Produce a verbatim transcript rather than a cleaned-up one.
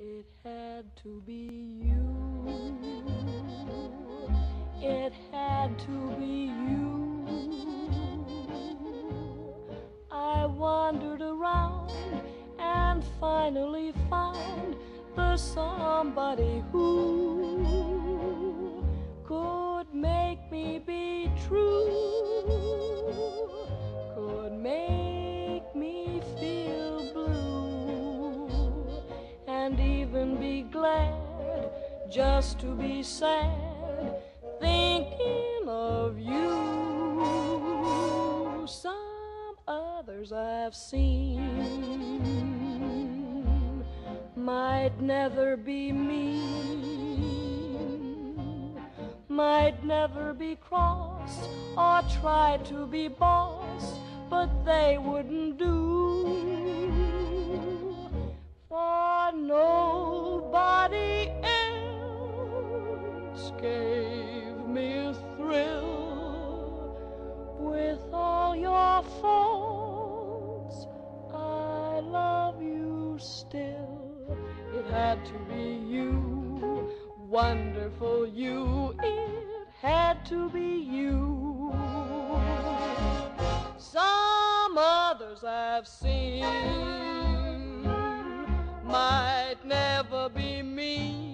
It had to be you. It had to be you. I wandered around and finally found the somebody who could make me be true, could make me feel blue, and even be glad just to be sad thinking of you. Some others I've seen might never be mean, might never be cross, or try to be boss, but they wouldn't do for nobody else gave me a thrill. With all your faults, I love you still. It had to be you, wonderful you. It had to be you. Some others I've seen might never be me.